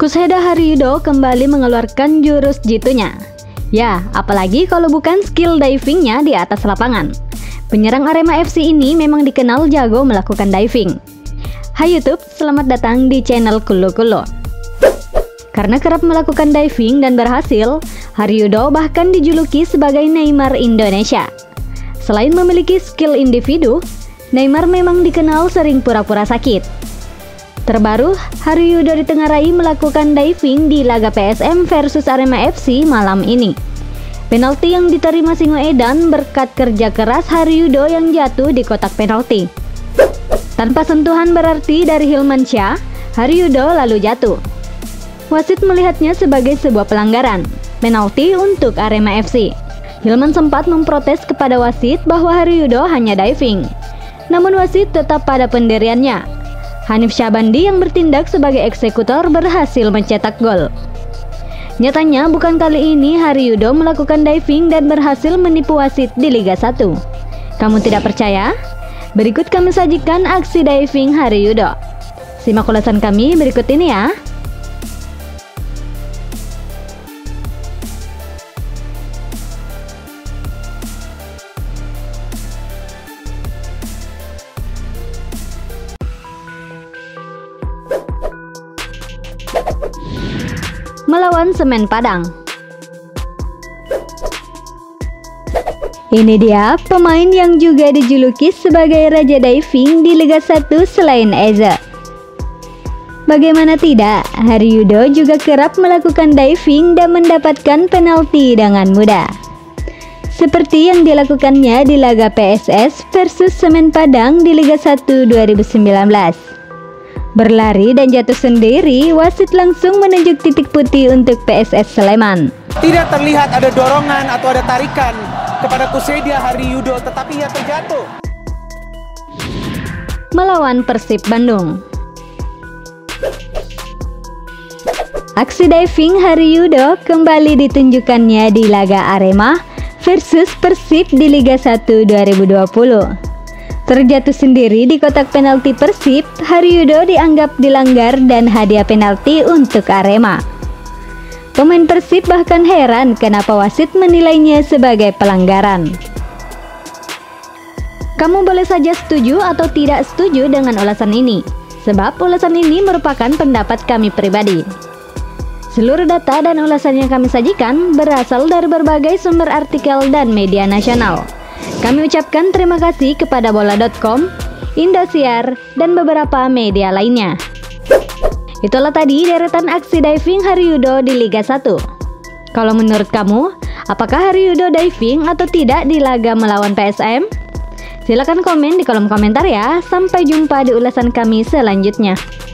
Kushedya Hari Yudo kembali mengeluarkan jurus jitunya. Ya, apalagi kalau bukan skill divingnya di atas lapangan. Penyerang Arema FC ini memang dikenal jago melakukan diving. Hai YouTube, selamat datang di channel Kulo Kulo. Karena kerap melakukan diving dan berhasil, Hari Yudo bahkan dijuluki sebagai Neymar Indonesia. Selain memiliki skill individu, Neymar memang dikenal sering pura-pura sakit. Terbaru, Hari Yudo ditengarai melakukan diving di laga PSM versus Arema FC malam ini. Penalti yang diterima Singo Edan berkat kerja keras Hari Yudo yang jatuh di kotak penalti. Tanpa sentuhan berarti dari Hilmansyah, Hari Yudo lalu jatuh. Wasit melihatnya sebagai sebuah pelanggaran, penalti untuk Arema FC. Hilman sempat memprotes kepada wasit bahwa Hari Yudo hanya diving. Namun wasit tetap pada pendiriannya. Hanif Sjahbandi yang bertindak sebagai eksekutor berhasil mencetak gol. Nyatanya bukan kali ini Hari Yudo melakukan diving dan berhasil menipu wasit di Liga 1. Kamu tidak percaya? Berikut kami sajikan aksi diving Hari Yudo. Simak ulasan kami berikut ini ya. Melawan Semen Padang. Ini dia pemain yang juga dijuluki sebagai Raja Diving di Liga 1 selain Eza. Bagaimana tidak, Hari Yudo juga kerap melakukan diving dan mendapatkan penalti dengan mudah. Seperti yang dilakukannya di laga PSS versus Semen Padang di Liga 1 2019. Berlari dan jatuh sendiri, wasit langsung menunjuk titik putih untuk PSS Sleman. Tidak terlihat ada dorongan atau ada tarikan kepada Kushedya Hari Yudo, tetapi ia terjatuh. Melawan Persib Bandung. Aksi diving Hari Yudo kembali ditunjukkannya di laga Arema versus Persib di Liga 1 2020. Terjatuh sendiri di kotak penalti Persib, Hari Yudo dianggap dilanggar dan hadiah penalti untuk Arema. Pemain Persib bahkan heran kenapa wasit menilainya sebagai pelanggaran. Kamu boleh saja setuju atau tidak setuju dengan ulasan ini, sebab ulasan ini merupakan pendapat kami pribadi. Seluruh data dan ulasan yang kami sajikan berasal dari berbagai sumber artikel dan media nasional. Kami ucapkan terima kasih kepada Bola.com, Indosiar, dan beberapa media lainnya. Itulah tadi deretan aksi diving Hari Yudo di Liga 1. Kalau menurut kamu, apakah Hari Yudo diving atau tidak di laga melawan PSM? Silakan komen di kolom komentar ya. Sampai jumpa di ulasan kami selanjutnya.